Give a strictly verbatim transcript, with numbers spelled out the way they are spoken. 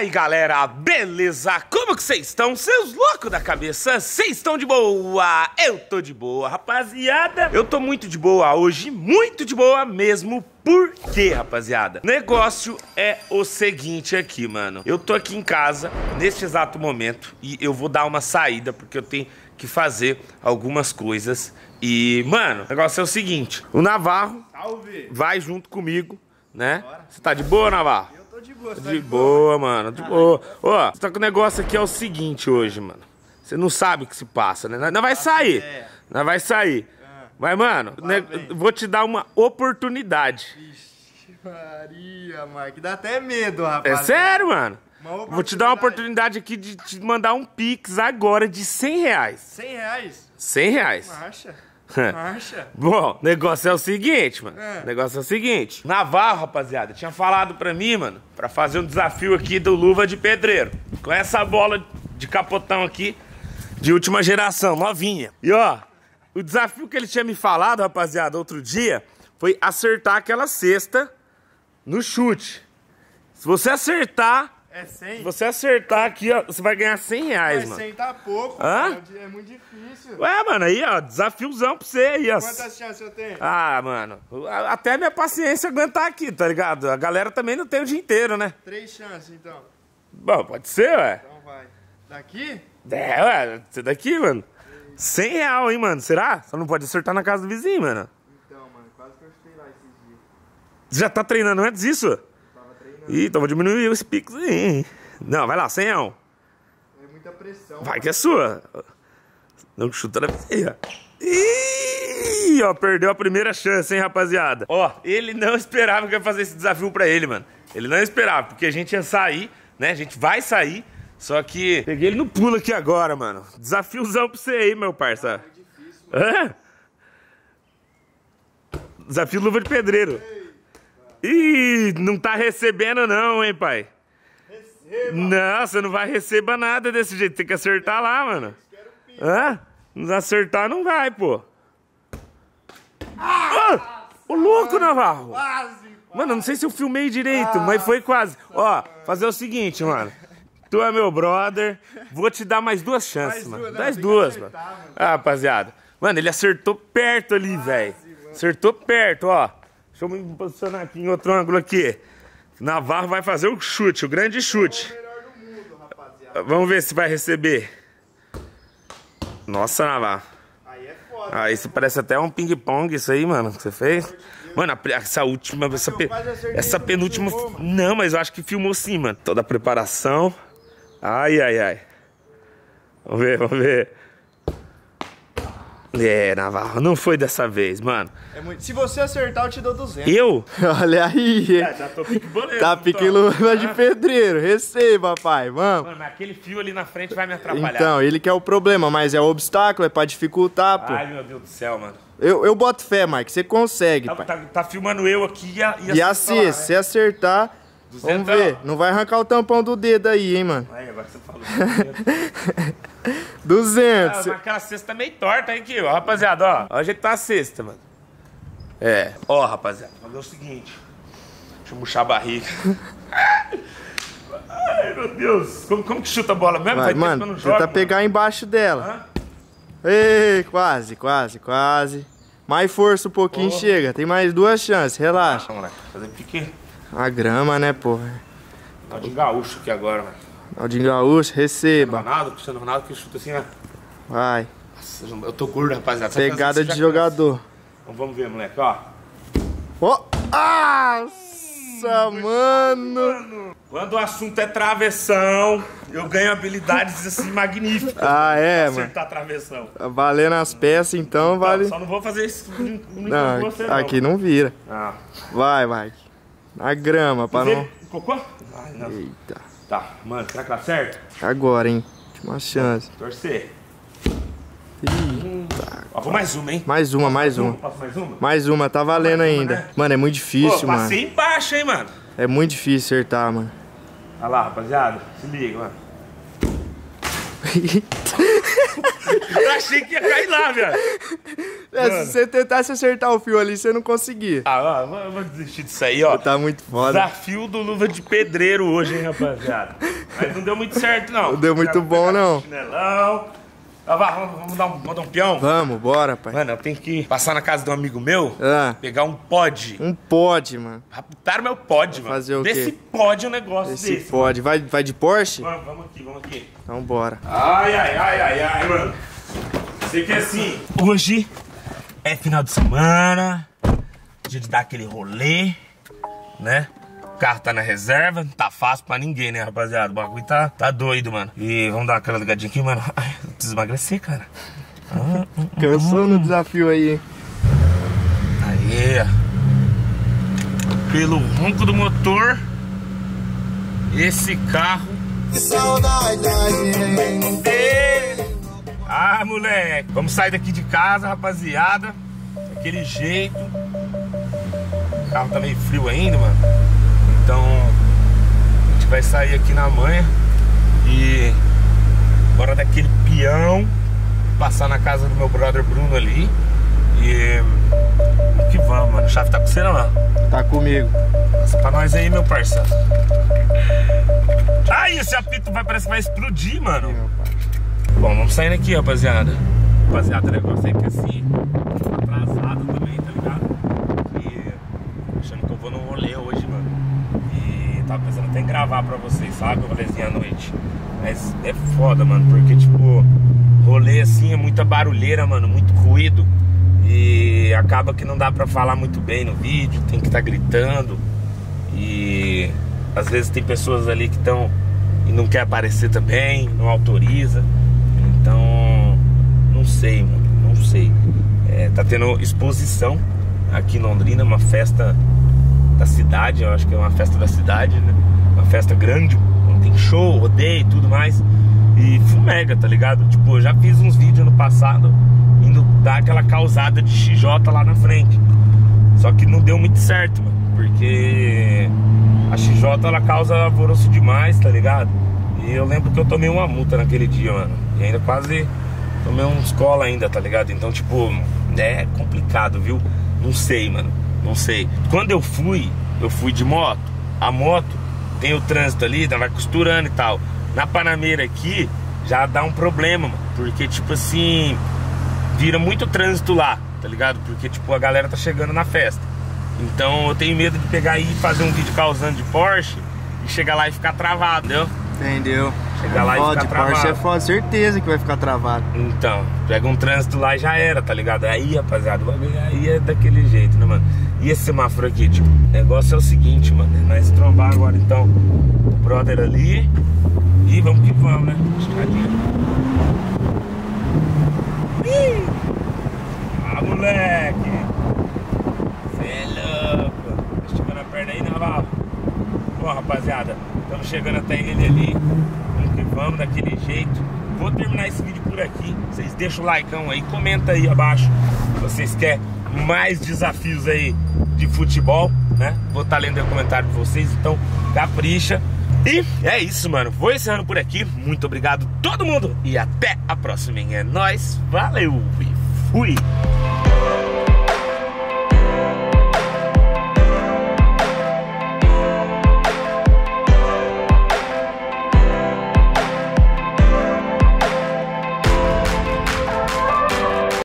aí, galera, beleza? Como que vocês estão? Seus loucos da cabeça, vocês estão de boa? Eu tô de boa, rapaziada. Eu tô muito de boa hoje, muito de boa mesmo. Por quê, rapaziada? Negócio é o seguinte aqui, mano. Eu tô aqui em casa, neste exato momento, e eu vou dar uma saída, porque eu tenho que fazer algumas coisas. E, mano, o negócio é o seguinte. O Navarro Salve. vai junto comigo, né? Bora. Você tá de boa, Navarro? Eu tô de boa. Tô de, de boa, boa, mano. De ah, boa. Ó, você tá com o negócio aqui é o seguinte hoje, mano. Você não sabe o que se passa, né? Nós vai sair. Nós vai sair. Mas, mano, né, vou te dar uma oportunidade. Vixe, Maria, Mike. Dá até medo, rapaz. É sério, mano? Vou te dar uma oportunidade aqui de te mandar um pix agora de cem reais. cem reais? cem reais. Marcha. Marcha. Bom, negócio é o seguinte, mano. É. Negócio é o seguinte. Navarro, rapaziada, tinha falado pra mim, mano, pra fazer um desafio aqui do Luva de Pedreiro. Com essa bola de capotão aqui, de última geração, novinha. E, ó... O desafio que ele tinha me falado, rapaziada, outro dia, foi acertar aquela cesta no chute. Se você acertar... É cem? Se você acertar aqui, ó, você vai ganhar cem reais, mas mano. cem tá pouco, Hã? é muito difícil. Ué, mano, aí, ó, desafiozão pra você aí, ó. Quantas chances eu tenho? Ah, mano, até a minha paciência aguentar aqui, tá ligado? A galera também não tem o dia inteiro, né? Três chances, então. Bom, pode ser, ué. Então vai. Daqui? É, ué, você daqui, mano. cem real, hein, mano? Será? Só não pode acertar na casa do vizinho, mano. Então, mano, quase que eu chutei lá esses dias. Já tá treinando antes disso? Eu tava treinando. Ih, então vou diminuir os picos aí, hein? Não, vai lá, cem real. É muita pressão. Vai, mano, que é sua. Não chuta na vizinha. Ih, ó, perdeu a primeira chance, hein, rapaziada? Ó, ele não esperava que eu ia fazer esse desafio pra ele, mano. Ele não esperava, porque a gente ia sair, né? A gente vai sair. Só que peguei ele no pulo aqui agora, mano. Desafiozão pra você aí, meu parça. Ah, é difícil, Hã? Desafio Luva de Pedreiro. Ei, Ih, não tá recebendo não, hein, pai? Receba. Não, você não vai receber nada desse jeito. Tem que acertar quero, lá, mano. Hã? Não acertar não vai, pô. Ah! Ô, oh, louco, Navarro. Quase, quase. Mano, não sei se eu filmei direito, ah, mas foi quase. Ó, fazer o seguinte, mano. Tu é meu brother, vou te dar mais duas chances, mais mano. Duas, mais duas, mano. Mano. Ah, rapaziada. Mano, ele acertou perto ali, velho. Acertou perto, ó. Deixa eu me posicionar aqui em outro ângulo aqui. Navarro vai fazer o chute, o grande chute. É o melhor do mundo, rapaziada. Vamos ver se vai receber. Nossa, Navarro. Aí é foda. Ah, isso, né? Parece até um ping-pong isso aí, mano, que você fez. Mano, essa última, mas essa, pe... essa penúltima... Filmou, não, mas eu acho que filmou sim, mano. Toda a preparação... Ai, ai, ai. Vamos ver, vamos ver. É, Navarro, não foi dessa vez, mano. É muito... Se você acertar, eu te dou duzentos. Eu? Olha aí. É, já tô pique boleiro. Tá pique luva de pedreiro. Receba, pai, vamos. Mano, mas aquele fio ali na frente vai me atrapalhar. Então, ele que é o problema, mas é o obstáculo, é pra dificultar, pô. Ai, meu Deus do céu, mano. Eu, eu boto fé, Mike, você consegue, tá, pai. Tá, tá filmando eu aqui e a... E assim, se acertar... Vamos ver, não vai arrancar o tampão do dedo aí, hein, mano. Aí, agora que você falou. duzentos. Ah, aquela cesta meio torta aí aqui, ó, rapaziada, ó. Olha o jeito que tá a cesta, mano. É. Ó, rapaziada, vamos ver o seguinte. Deixa eu murchar a barriga. Ai, meu Deus. Como, como que chuta a bola mesmo? Vai, mano, não joga, tenta mano. pegar embaixo dela. Hã? Ei, quase, quase, quase. Mais força um pouquinho, oh. chega. Tem mais duas chances, relaxa. Vamos lá, fazer pique. A grama, né, porra? Naldinho Gaúcho aqui agora, mano. Naldinho Gaúcho, receba. Ronaldo, Cristiano Ronaldo que chuta assim, né? Vai. Nossa, eu tô gordo, rapaziada. Pegada de jogador. Então vamos ver, moleque, ó. Oh. Nossa, hum, mano! Quando o assunto é travessão, eu ganho habilidades assim magníficas. Ah, é, mano? Acertar travessão. Valendo as peças, então, então vale. Só não vou fazer isso com você, não. Aqui não vira. Ah. Vai, Mike. A grama, pra não... Cocô? Ai, não. Eita. Tá, mano, será que acerta? Agora, hein? Última chance. Torcer. Eita. Ó, vou mais uma, hein? Mais uma, mais uma. Posso mais uma? Mais uma, tá valendo mais ainda. Uma, né? Mano, é muito difícil, Pô, mano. Passei embaixo, hein, mano? É muito difícil acertar, mano. Olha lá, rapaziada. Se liga, mano. Eu achei que ia cair lá, velho. É, se você tentasse acertar o fio ali, você não conseguia. Ah, ó, eu vou desistir disso aí, ó. Tá muito foda. Desafio do Luva de Pedreiro hoje, hein, rapaziada. Mas não deu muito certo, não. Não deu muito bom, não. Chinelão. Ah, vamos dar um, dar um peão? Vamos, bora, pai. Mano, eu tenho que passar na casa de um amigo meu, ah. pegar um pod. Um pod, mano. Raptaram meu pod, mano. Fazer o quê? Desse pod é um negócio desse. Desse pod. Vai, vai de Porsche? Vamos, vamos aqui, vamos aqui. Então bora. Ai, ai, ai, ai, ai, mano. Sei que é assim. Hoje é final de semana. Dia de dar aquele rolê, né? O carro tá na reserva, não tá fácil pra ninguém, né, rapaziada? O bagulho tá, tá doido, mano. E vamos dar aquela ligadinha aqui, mano. Ai, eu preciso emagrecer, cara. Ah, hum, Cansou hum. no desafio aí, hein? Aí, pelo ronco do motor, esse carro... Saudade da gente. Ah, moleque. Vamos sair daqui de casa, rapaziada. Daquele jeito. O carro tá meio frio ainda, mano. Então, a gente vai sair aqui na manha e bora daquele peão, passar na casa do meu brother Bruno ali e que vamos, mano. A chave tá com você, não? Tá comigo. Passa pra nós aí, meu parceiro. Ai, esse apito vai, parece que vai explodir, mano. Sim, meu pai. Bom, vamos saindo aqui, rapaziada. Rapaziada, o negócio aí que assim, atrasado também, tá ligado? E achando que eu vou no rolê hoje, mano. Tava pensando até em gravar pra vocês, sabe? O rolezinho à noite. Mas é foda, mano, porque, tipo, rolê assim é muita barulheira, mano, muito ruído. E acaba que não dá pra falar muito bem no vídeo, tem que estar gritando. E às vezes tem pessoas ali que estão e não quer aparecer também, não autoriza. Então, não sei, mano, não sei. É, tá tendo exposição aqui em Londrina, uma festa... da cidade, eu acho que é uma festa da cidade, né? Uma festa grande, tem show, rodeio e tudo mais. E fumega, tá ligado? Tipo, eu já fiz uns vídeos no passado indo dar aquela causada de X J lá na frente. Só que não deu muito certo, mano, porque a X J ela causa alvoroço demais, tá ligado? E eu lembro que eu tomei uma multa naquele dia, mano. E ainda quase tomei uns cola ainda, tá ligado? Então, tipo, é complicado, viu? Não sei, mano. Não sei. Quando eu fui, eu fui de moto. A moto tem o trânsito ali, ela vai costurando e tal. Na Panameira aqui, já dá um problema, mano. Porque, tipo assim, vira muito trânsito lá, tá ligado? Porque, tipo, a galera tá chegando na festa. Então eu tenho medo de pegar e fazer um vídeo causando de Porsche e chegar lá e ficar travado, entendeu? Entendeu? Chegar lá e ficar travado. Porsche é foda, certeza que vai ficar travado. Então, pega um trânsito lá e já era, tá ligado? Aí, rapaziada, aí é daquele jeito, né, mano? E esse semáforo aqui, tipo, o negócio é o seguinte, mano. Nós trombar agora, então, o brother ali. E vamos que vamos, né? Escadinha. Ih! Ah, moleque! Você é louco! Esticando a perna aí, Naval. Bom, rapaziada, estamos chegando até ele ali. Vamos que vamos, daquele jeito. Vou terminar esse vídeo por aqui. Vocês deixam o likeão aí, comenta aí abaixo se vocês querem mais desafios aí de futebol, né? Vou estar lendo o comentário de vocês, então capricha. E é isso, mano. Vou encerrando por aqui. Muito obrigado todo mundo e até a próxima. É nóis, valeu e fui!